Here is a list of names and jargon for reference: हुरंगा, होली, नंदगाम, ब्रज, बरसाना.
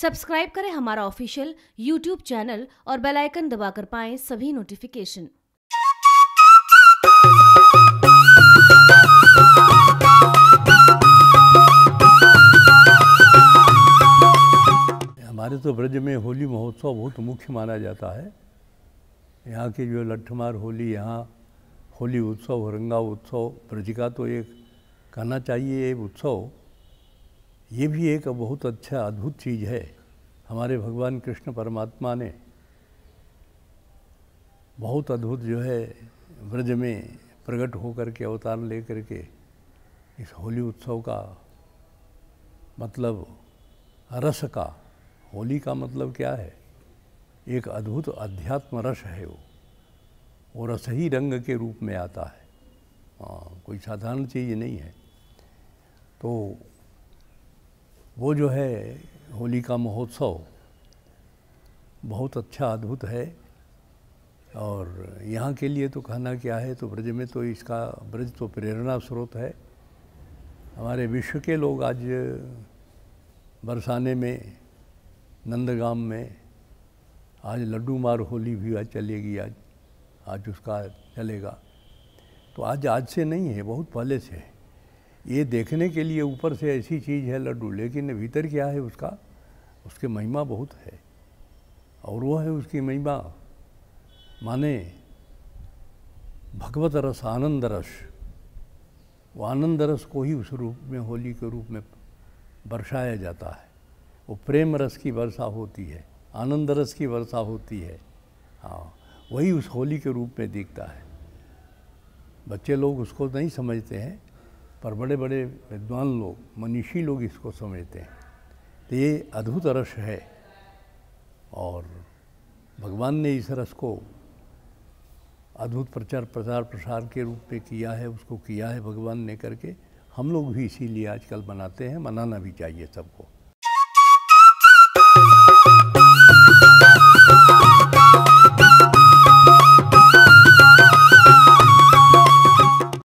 Subscribe करें हमारा official YouTube channel और बेल आइकन दबाकर पाएं सभी नोटिफिकेशन। हमारे तो ब्रज में होली महोत्सव बहुत मुख्य माना जाता है। यहाँ की जो लट्ठमार होली, यहाँ होली उत्सव, हुरंगा उत्सव, ब्रज का तो एक कहना चाहिए उत्सव, ये भी एक बहुत अच्छा अद्भुत चीज़ है। हमारे भगवान कृष्ण परमात्मा ने बहुत अद्भुत जो है ब्रज में प्रकट होकर के अवतार ले करके इस होली उत्सव का मतलब रस का, होली का मतलब क्या है, एक अद्भुत अध्यात्म रस है। वो रस ही रंग के रूप में आता है, कोई साधारण चीज़ नहीं है। तो वो जो है होली का महोत्सव बहुत अच्छा अद्भुत है। और यहाँ के लिए तो कहना क्या है, तो ब्रज में तो इसका, ब्रज तो प्रेरणा स्रोत है। हमारे विश्व के लोग आज बरसाने में, नंदगाम में आज लड्डू मार होली भी आज चलेगी, आज उसका चलेगा। तो आज से नहीं है, बहुत पहले से है। ये देखने के लिए ऊपर से ऐसी चीज़ है लड्डू, लेकिन भीतर क्या है उसका, उसकी महिमा बहुत है। और वो है उसकी महिमा माने भगवत रस, आनंद रस। वो आनंद रस को ही उस रूप में, होली के रूप में बरसाया जाता है। वो प्रेम रस की वर्षा होती है, आनंद रस की वर्षा होती है। हाँ, वही उस होली के रूप में दिखता है। बच्चे लोग उसको नहीं समझते हैं, पर बड़े बड़े विद्वान लोग, मनीषी लोग इसको समझते हैं। तो ये अद्भुत रस है और भगवान ने इस रस को अद्भुत प्रचार प्रसार के रूप में किया है, उसको किया है भगवान ने करके। हम लोग भी इसीलिए आजकल मनाते हैं, मनाना भी चाहिए सबको।